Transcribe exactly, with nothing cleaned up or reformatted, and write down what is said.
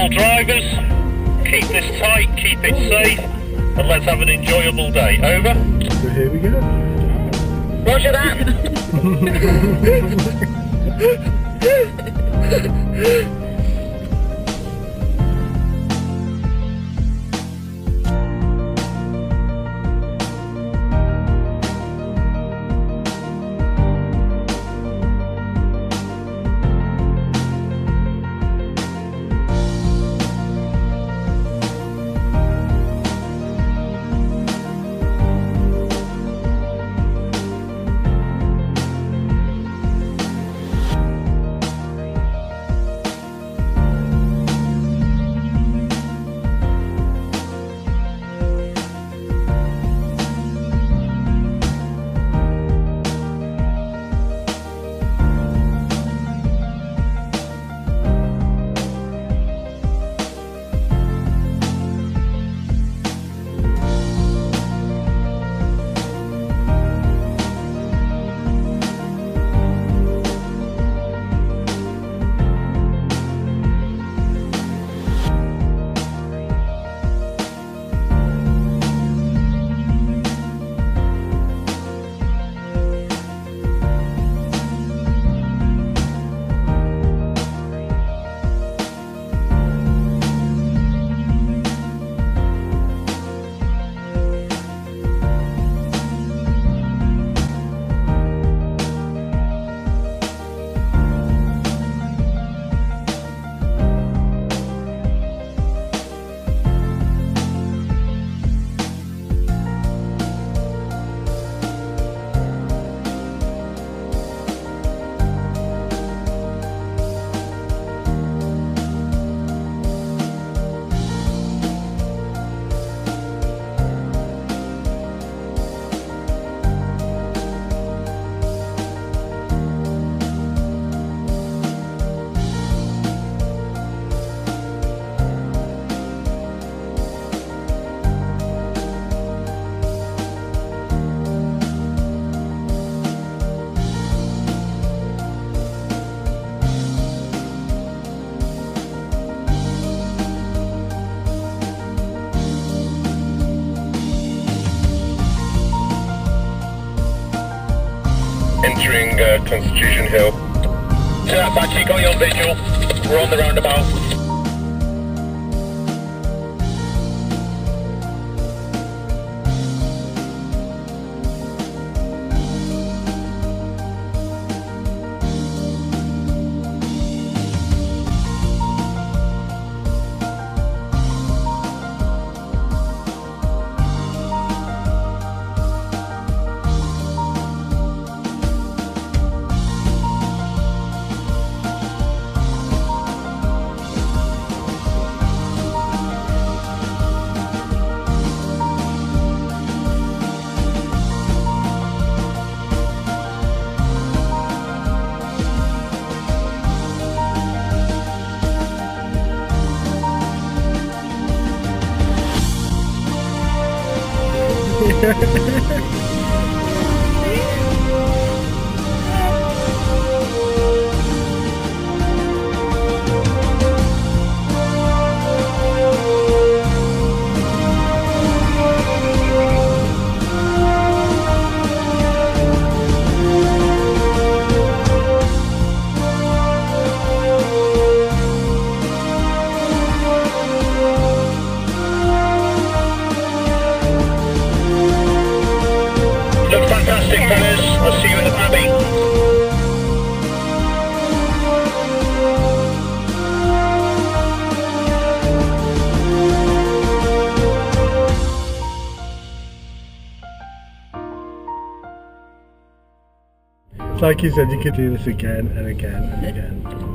our drivers, keep this tight, keep it safe, and let's have an enjoyable day. Over. So here we go. Roger that. Entering uh, Constitution Hill. Sir, I've actually got you on visual. We're on the roundabout. Like you said, you could do this again and again and again.